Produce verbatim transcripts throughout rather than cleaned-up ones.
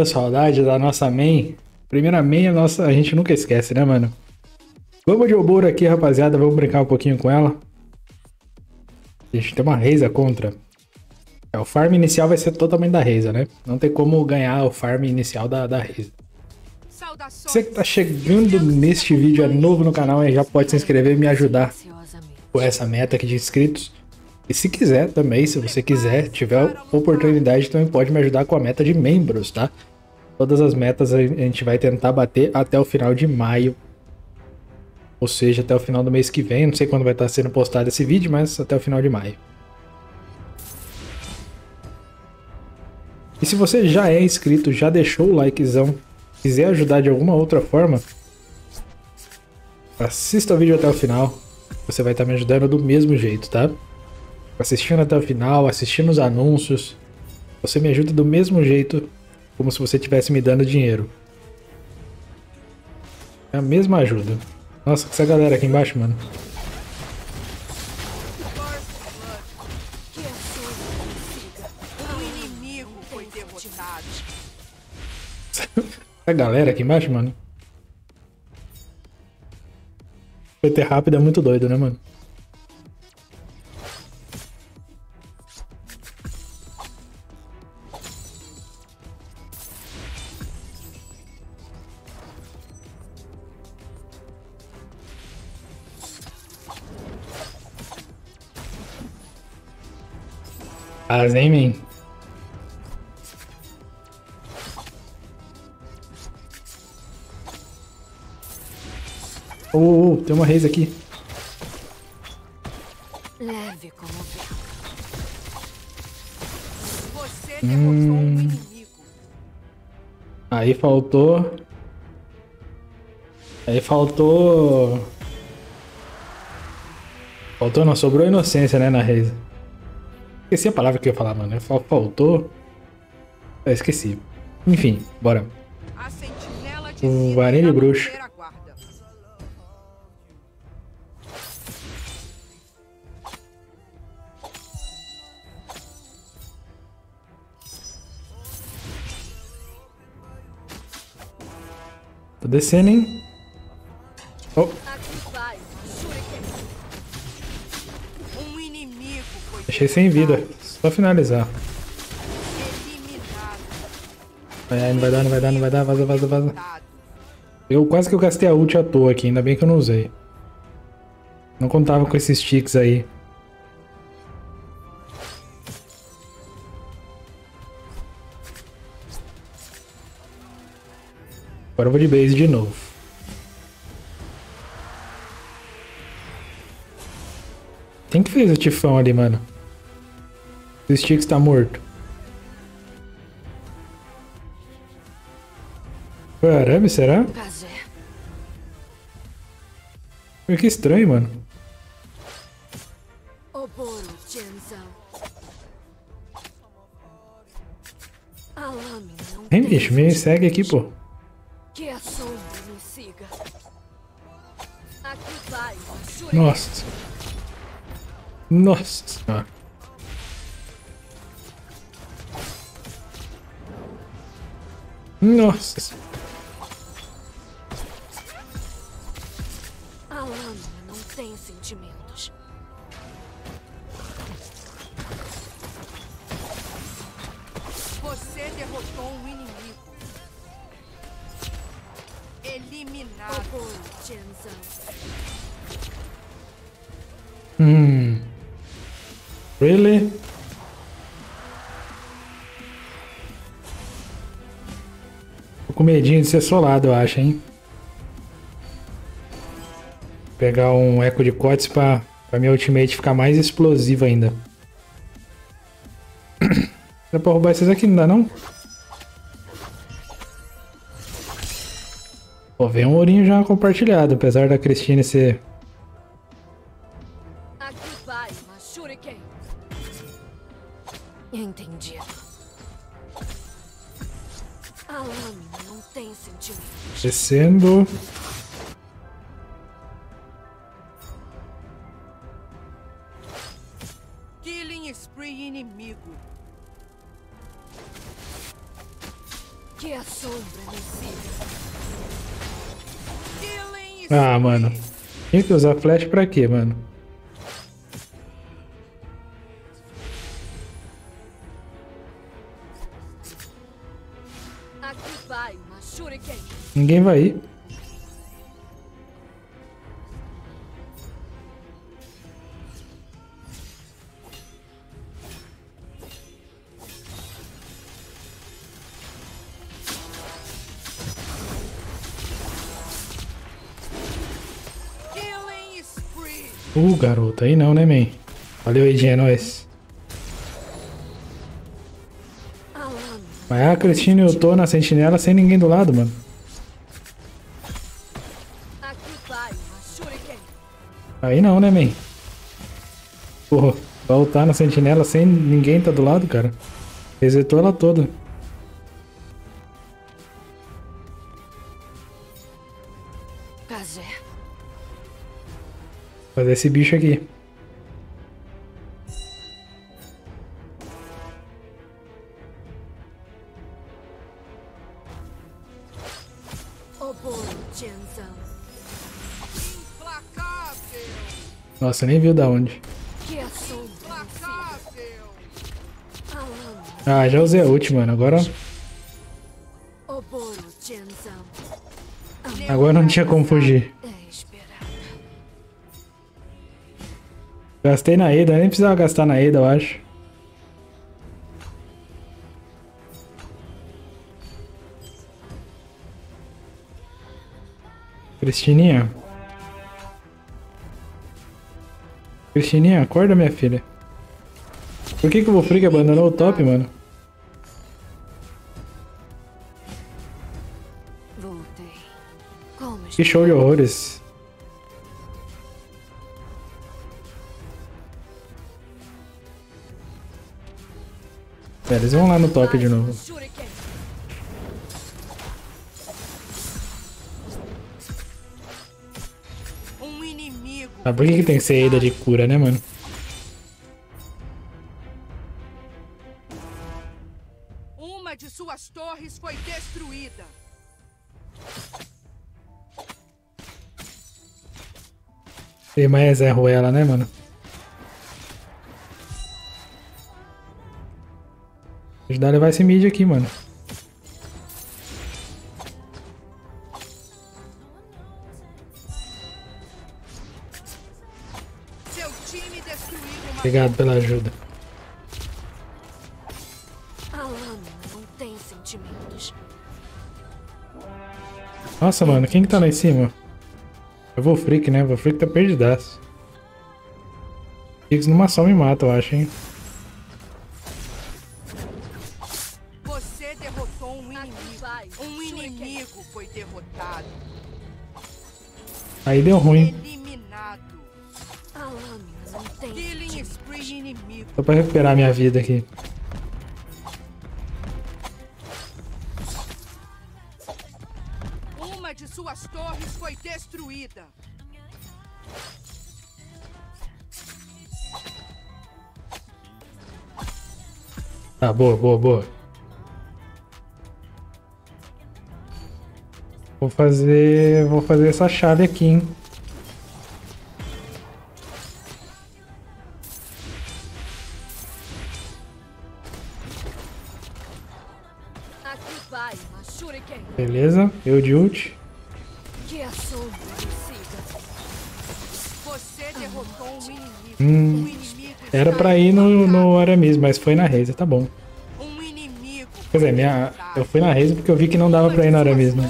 Deu saudade da nossa main. Primeira main a, nossa, a gente nunca esquece, né, mano? Vamos de Oboro aqui, rapaziada. Vamos brincar um pouquinho com ela. A gente tem uma Reza contra. É, o farm inicial vai ser totalmente da Reza, né? Não tem como ganhar o farm inicial da, da Reza. Você que tá chegando neste vídeo, é novo no canal, já pode se inscrever e me ajudar com essa meta aqui de inscritos. E se quiser também, se você quiser, tiver oportunidade, também pode me ajudar com a meta de membros, tá? Todas as metas a gente vai tentar bater até o final de maio. Ou seja, até o final do mês que vem. Não sei quando vai estar sendo postado esse vídeo, mas até o final de maio. E se você já é inscrito, já deixou o likezão, quiser ajudar de alguma outra forma, assista o vídeo até o final. Você vai estar me ajudando do mesmo jeito, tá? Assistindo até o final, assistindo os anúncios, você me ajuda do mesmo jeito como se você estivesse me dando dinheiro. É a mesma ajuda. Nossa, essa galera aqui embaixo, mano. Essa galera aqui embaixo, mano. P T rápido é muito doido, né, mano? Ah, Zaynmin. Oh, oh, tem uma Reis aqui. Leve como você derrotou um inimigo. Aí faltou. Aí faltou. Faltou, não, sobrou inocência, né, na Reis. Esqueci a palavra que eu ia falar, mano. Faltou. Eu esqueci. Enfim, bora. O varinho bruxo. Tô descendo, hein? Oh. Deixei sem vida, só finalizar. É, não vai dar, não vai dar, não vai dar, vaza, vaza, vaza. Eu quase que eu gastei a ult à toa aqui, ainda bem que eu não usei. Não contava com esses ticks aí. Agora eu vou de base de novo. Quem que fez o tifão ali, mano? O Stix tá morto. Foi Aramis, será? Foi que estranho, mano. Hein, bicho, me segue aqui, pô. Nossa. Nossa senhora. Nossa senhora. A lama não tem sentimentos. Você derrotou um inimigo. Eliminado. Hum. Really? Tô com medinho de ser solado, eu acho, hein? Vou pegar um eco de cortes pra, pra minha ultimate ficar mais explosiva ainda. Dá pra roubar esses aqui, não dá não? Pô, veio um ourinho já compartilhado, apesar da Cristiane ser... Entendido. A lama não tem sentido. Descendo. Killing spree inimigo. Ah, mano. Tem que usar flash pra quê, mano? Ninguém vai ir. Uh, garoto, aí não, né, man? Valeu, Edinho, é nóis. Mas a Cristina e eu tô na sentinela sem ninguém do lado, mano. Aí não, né, man? Porra, voltar na sentinela sem ninguém tá do lado, cara. Resetou ela toda. Fazer esse bicho aqui. Nossa, nem viu da onde. Ah, já usei a ult, mano. Agora. Agora não tinha como fugir. Gastei na Eda, nem precisava gastar na Eda, eu acho. Cristininha. Cristininha, acorda, minha filha. Por que que o Wolfric abandonou o top, mano? Que show de horrores. Pera, eles vão lá no top de novo. Ah, por que que tem que ser Eda de cura, né, mano? Uma de suas torres foi destruída. E mais erro ela, né, mano? Ajudar a levar esse mid aqui, mano. Seu time destruído. Obrigado pela ajuda. Não tem sentimentos. Nossa, mano, quem que tá lá em cima? Eu vou Wolfric, né? O Wolfric tá perdidaço. X numa só me mata, eu acho, hein? Aí deu ruim. Só pra recuperar minha vida aqui. Uma de suas torres foi destruída. Tá, boa, boa, boa. Vou fazer, vou fazer essa chave aqui, hein? Beleza, eu de ult. Hum, era pra ir no, no Aramis, mas foi na Raze, tá bom. Quer dizer, minha, eu fui na Raze porque eu vi que não dava pra ir no Aramis, né?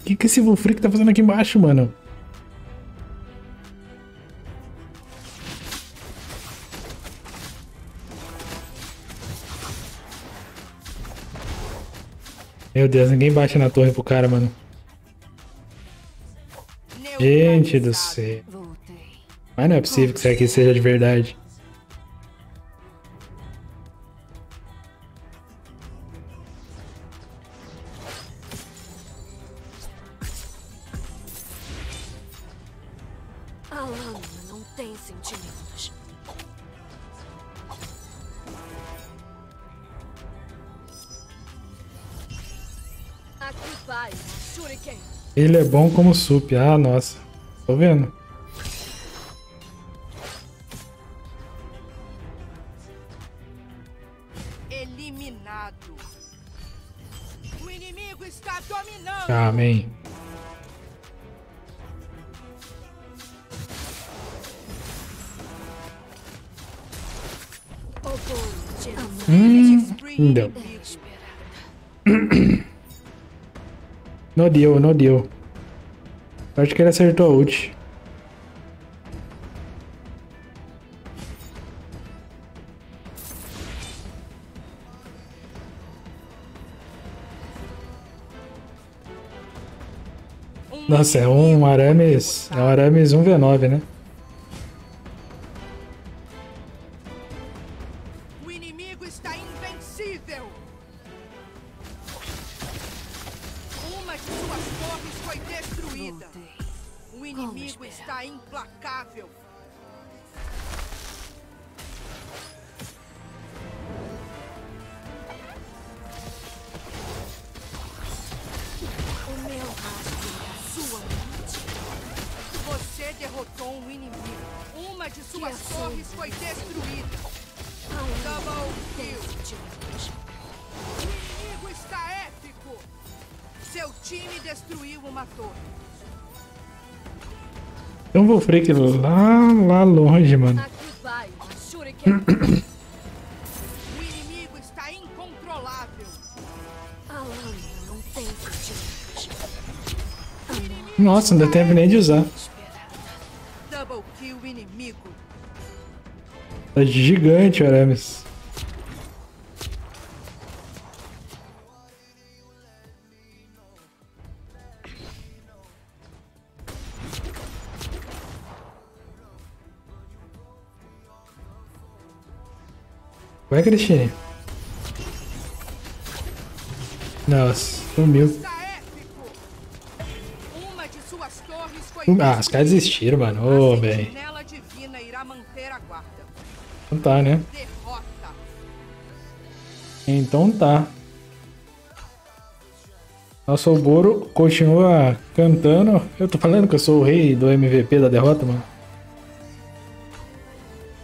O que, que esse Wolfric tá fazendo aqui embaixo, mano? Meu Deus, ninguém bate na torre pro cara, mano. Gente do céu. Mas não é possível que isso aqui seja de verdade. Ele é bom como sup. Ah, nossa. Tô vendo. Eliminado. O inimigo está dominando. Amém. Hum, não deu. Não deu, não deu. Acho que ele acertou a ult. Nossa, é um Aramis. É um Aramis um v nove, né? Tem um Wolfric lá, lá longe, mano. O inimigo está incontrolável. Nossa, não deu tempo nem de usar. Double kill inimigo. Tá gigante, Aramis. Vai, Cristiane. Nossa, sumiu. Ah, os caras desistiram, mano. Ô, oh, bem. Então tá, né? Então tá. Nosso Oboro continua cantando. Eu tô falando que eu sou o rei do M V P da derrota, mano.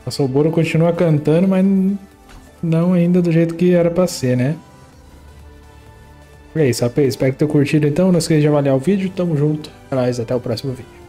Nosso Oboro continua cantando, mas... não ainda do jeito que era pra ser, né? E é isso, rapaz. Espero que tenham curtido, então. Não esqueça de avaliar o vídeo. Tamo junto. É nóis. Até o próximo vídeo.